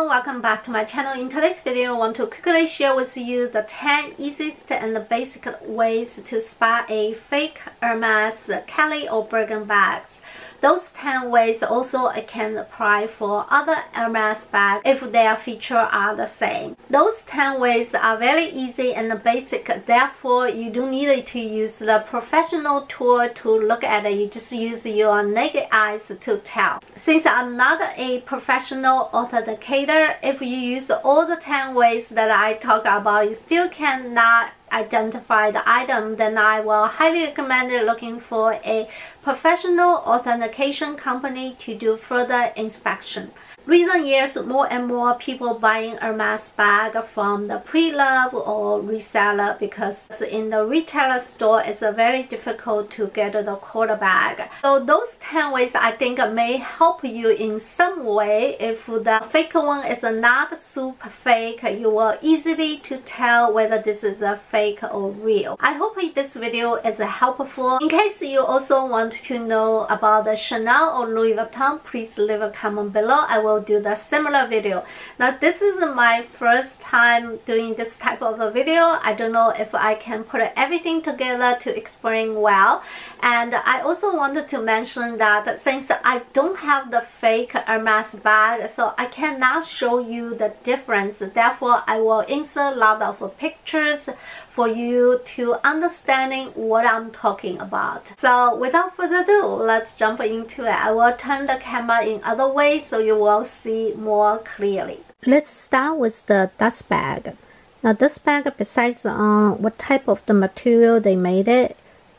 Welcome back to my channel. In today's video, I want to quickly share with you the 10 easiest and the basic ways to spot a fake Hermès, Kelly or Birkin bags. Those 10 ways also can apply for other Hermès bags if their features are the same. Those 10 ways are very easy and basic, therefore you don't need to use the professional tool to look at it. You just use your naked eyes to tell. Since I'm not a professional authenticator, if you use all the 10 ways that I talk about, you still cannot identify the item, then I will highly recommend looking for a professional authentication company to do further inspection. Recent years, more and more people buying Hermès bag from the pre-love or reseller because in the retailer store it's very difficult to get the quarter bag. So those 10 ways I think may help you in some way. If the fake one is not super fake, you will easily to tell whether this is a fake or real. I hope this video is helpful. In case you also want to know about the Chanel or Louis Vuitton, please leave a comment below. I will do the similar video. Now this is my first time doing this type of a video. I don't know if I can put everything together to explain well, and I also wanted to mention that since I don't have the fake Hermès bag, so I cannot show you the difference, therefore I will insert a lot of pictures for you to understanding what I'm talking about. So without further ado, let's jump into it. I will turn the camera in other ways so you will see more clearly. Let's start with the dust bag. Now this bag, besides on what type of the material they made it,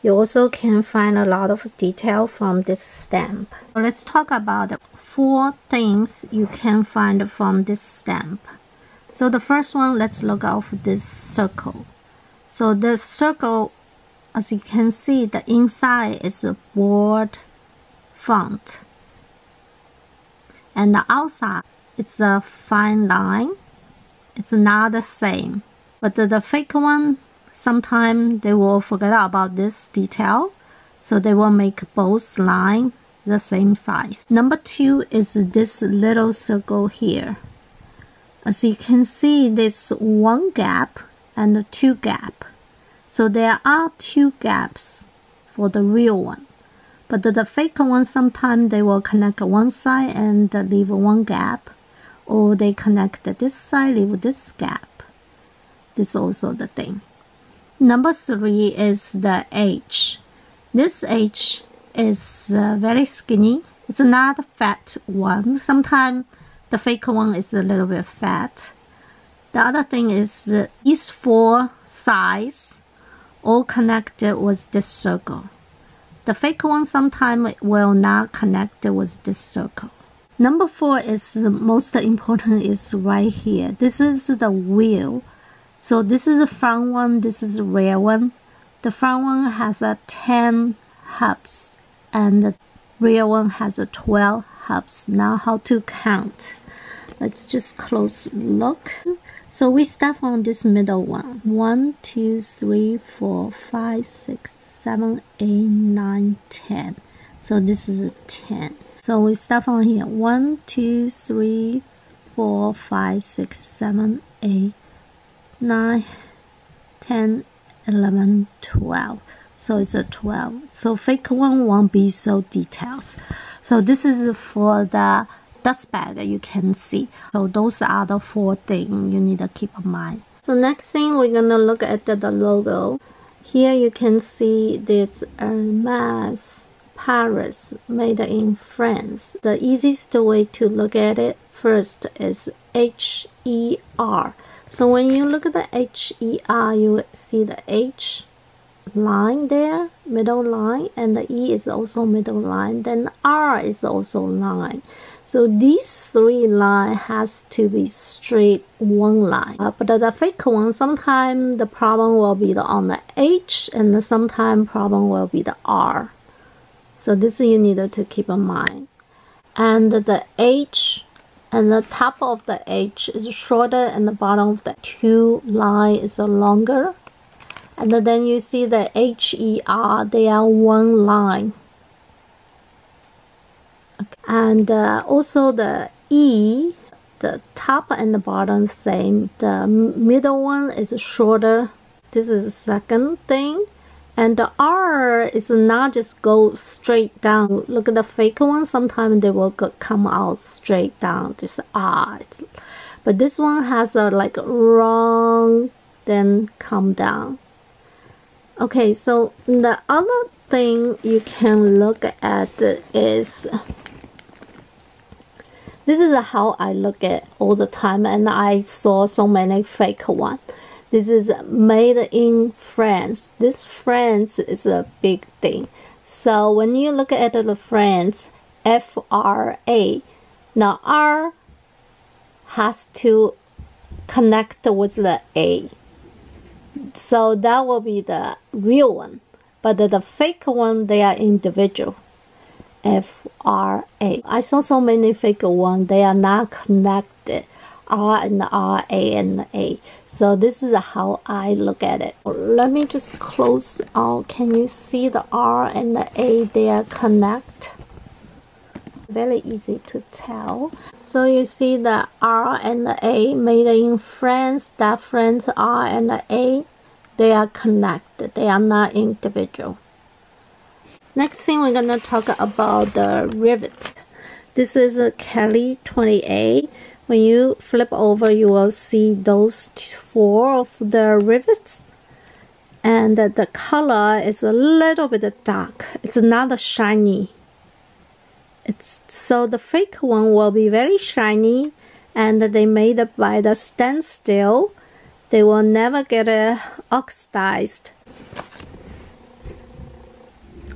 you also can find a lot of detail from this stamp. Let's talk about 4 things you can find from this stamp. So the first one, let's look out for this circle. So the circle, as you can see, the inside is a bold font, and the outside it's a fine line. It's not the same, but the fake one, sometimes they will forget about this detail, so they will make both lines the same size. Number 2 is this little circle here. As you can see, there's 1 gap and 2 gap. So there are 2 gaps for the real one. But the fake one, sometimes they will connect one side and leave 1 gap, or they connect this side, leave this gap. This is also the thing. Number 3 is the H. This H is very skinny. It's not a fat one. Sometimes the fake one is a little bit fat. The other thing is these 4 sides all connected with this circle. The fake one sometimes will not connect with this circle. Number 4 is most important, is right here. This is the wheel. So this is the front one, this is the rear one. The front one has 10 hubs and the rear one has 12 hubs. Now how to count? Let's just close look. So we start from this middle one. 1, 2, 3, 4, 5, 6, 7, 8, 9, 10. So this is a 10. So we start from here. 1, 2, 3, 4, 5, 6, 7, 8, 9, 10, 11, 12. So it's a 12. So fake one won't be so detailed. So this is for the dust bag, you can see. So those are the 4 things you need to keep in mind. So next thing, we're gonna look at the logo. Here you can see this Hermès Paris, made in France. The easiest way to look at it first is HER. So when you look at the HER, you see the H line there, middle line, and the E is also middle line, then R is also line. So these 3 lines has to be straight one line. But the fake one, sometimes the problem will be on the H, and sometimes problem will be the R. So this you need to keep in mind. And the H, and the top of the H is shorter, and the bottom of the 2 line is longer. And then you see the HER, they are one line. And also the E, the top and the bottom same. The middle one is shorter. This is the second thing. And the R is not just go straight down. Look at the fake one. Sometimes they will come out straight down. Just R. But this one has a like wrong, then come down. Okay, so the other thing you can look at is, this is how I look at all the time, and I saw so many fake ones. This is made in France. This France is a big thing. So when you look at the France, F-R-A, now R has to connect with the A. So that will be the real one. But the fake one, they are individual. F-R-A. I saw so many fake ones. They are not connected. R and R, A and A. So this is how I look at it. Let me just close out. Can you see the R and the A, they are connect? Very easy to tell. So you see the R and the A made in France, that France R and the A, they are connected. They are not individual. Next thing we're gonna talk about the rivet. This is a Kelly 28. When you flip over, you will see those four of the rivets, and the color is a little bit dark. It's not shiny. It's so the fake one will be very shiny, and they made it by the standstill. They will never get oxidized.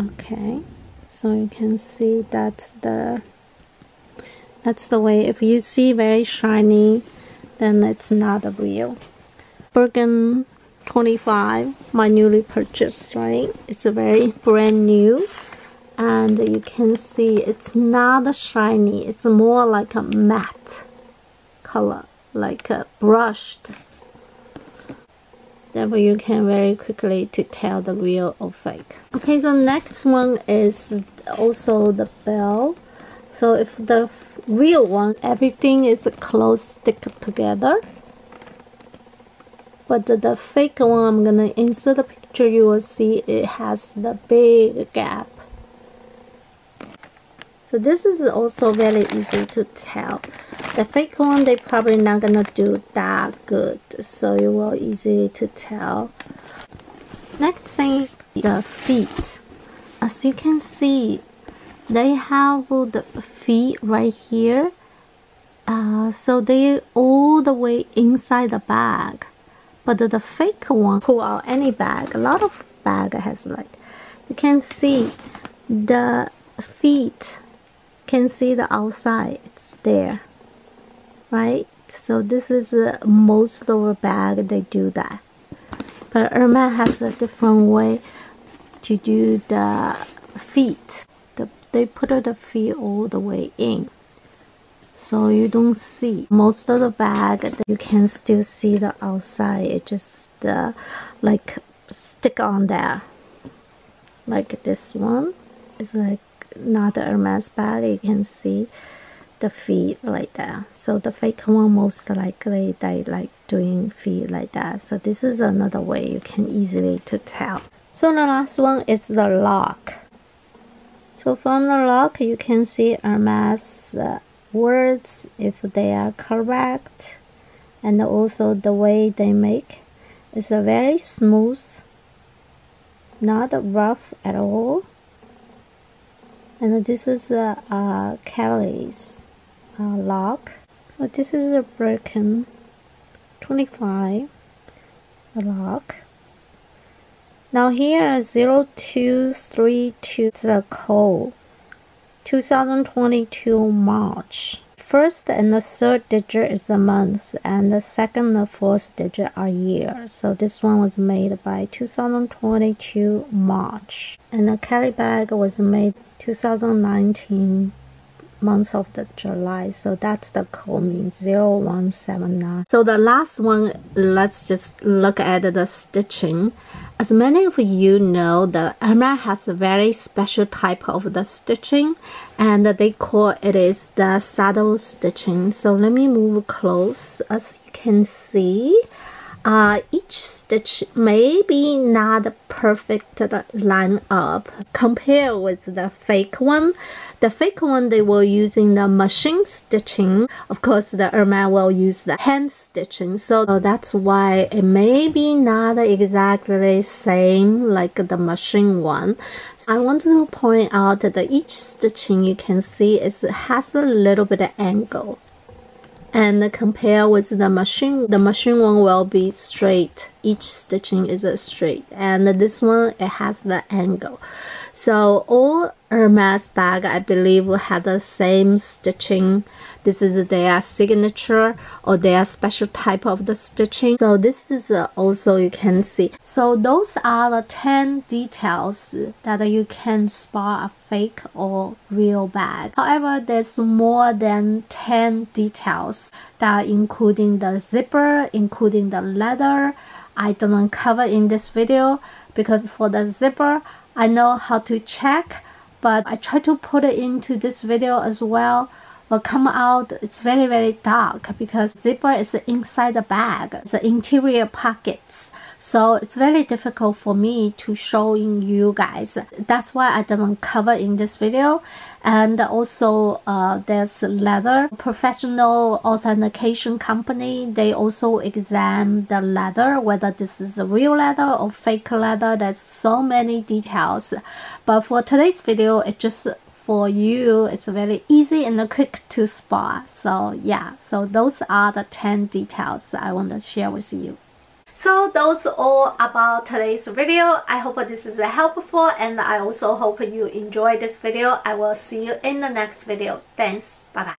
Okay, so you can see that's the way. If you see very shiny, then it's not a real. Birkin 25, my newly purchased, right? It's a very brand new. And you can see it's not shiny. It's more like a matte color, like a brushed. Therefore, you can very quickly to tell the real or fake. Okay, so next one is also the bell. So if the real one, everything is close, stick together. But the fake one, I'm gonna insert the picture, you will see it has the big gap. So this is also very easy to tell. The fake one, they probably not gonna do that good. So you will easily to tell. Next thing, the feet. As you can see, they have the feet right here, so they all the way inside the bag. But the fake one, pull out any bag, a lot of bag has like, you can see the feet, can see the outside, it's there, right? So this is most lower bag, they do that. But Hermès has a different way to do the feet. They put the feet all the way in, so you don't see most of the bag. You can still see the outside. It just like stick on there. Like this one is like not the Hermès bag. You can see the feet like that. So the fake one most likely they like doing feet like that. So this is another way you can easily to tell. So the last one is the lock. So from the lock, you can see Hermès words, if they are correct, and also the way they make. It's a very smooth, not rough at all. And this is Kelly's lock. So this is a Birkin 25 lock. Now here are 0232, the code, 2022 March. First and the third digit is the month, and the second and fourth digit are year. So this one was made by 2022 March. And the Kelly bag was made 2019 month of the July. So that's the code, means 0179. So the last one, let's just look at the stitching. As many of you know, the Hermès has a very special type of the stitching, and they call it is the saddle stitching. So let me move close. As you can see, each stitch may be not perfect line up compared with the fake one. The fake one, they will using the machine stitching. Of course, the Hermès will use the hand stitching. So that's why it may be not exactly same like the machine one. So I want to point out that each stitching you can see is has a little bit of angle. And compare with the machine one will be straight. Each stitching is a straight, and this one it has the angle. So all Hermès bag I believe had the same stitching. This is their signature or their special type of the stitching. So this is also you can see. So those are the 10 details that you can spot a fake or real bag. However, there's more than 10 details that including the zipper, including the leather. I don't cover in this video because for the zipper, I know how to check, but I try to put it into this video as well. But come out, it's very, very dark because zipper is inside the bag, it's the interior pockets. So it's very difficult for me to show you guys. That's why I didn't cover in this video. And also there's leather. Professional authentication company, they also examine the leather, whether this is real leather or fake leather. There's so many details. But for today's video, it just for you, it's very easy and quick to spot. So yeah, so those are the 10 details I want to share with you. So those are all about today's video. I hope this is helpful, and I also hope you enjoy this video. I will see you in the next video. Thanks. Bye bye.